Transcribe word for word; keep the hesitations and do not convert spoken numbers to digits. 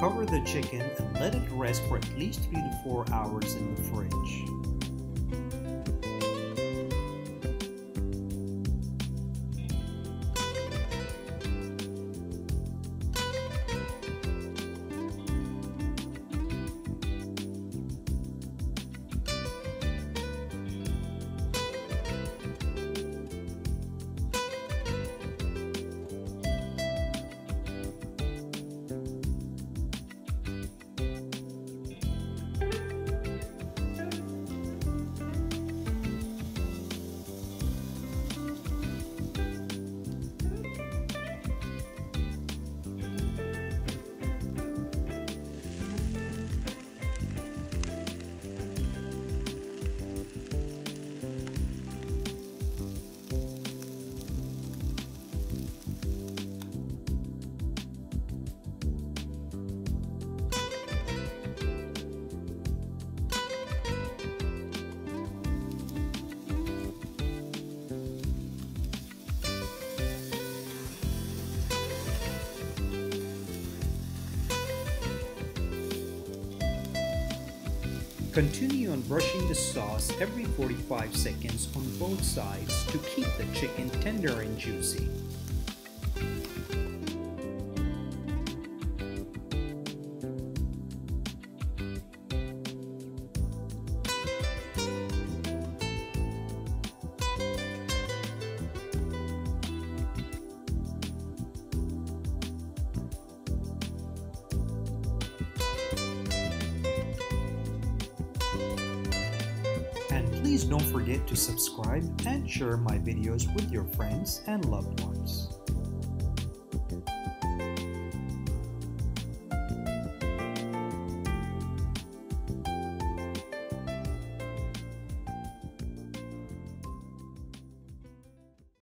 Cover the chicken and let it rest for at least three to four hours in the fridge. Continue on brushing the sauce every forty-five seconds on both sides to keep the chicken tender and juicy. Please don't forget to subscribe and share my videos with your friends and loved ones.